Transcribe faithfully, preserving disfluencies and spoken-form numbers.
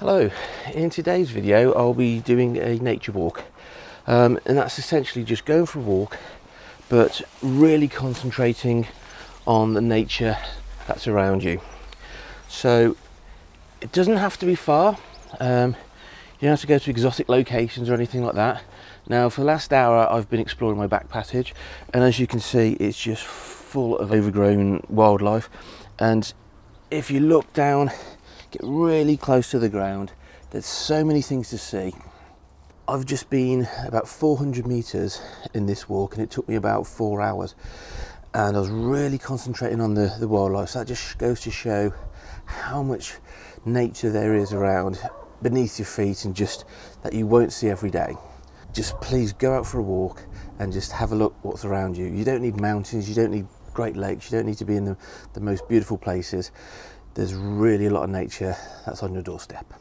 Hello, in today's video I'll be doing a nature walk, um, and that's essentially just going for a walk but really concentrating on the nature that's around you. So it doesn't have to be far, um, you don't have to go to exotic locations or anything like that. Now for the last hour I've been exploring my back passage, and as you can see it's just full of overgrown wildlife, and if you look down, get really close to the ground, there's so many things to see. I've just been about four hundred meters in this walk and it took me about four hours, and I was really concentrating on the, the wildlife. So that just goes to show how much nature there is around beneath your feet, and just that you won't see every day. Just please go out for a walk and just have a look what's around you. You don't need mountains, you don't need great lakes, you don't need to be in the, the most beautiful places. There's really a lot of nature that's on your doorstep.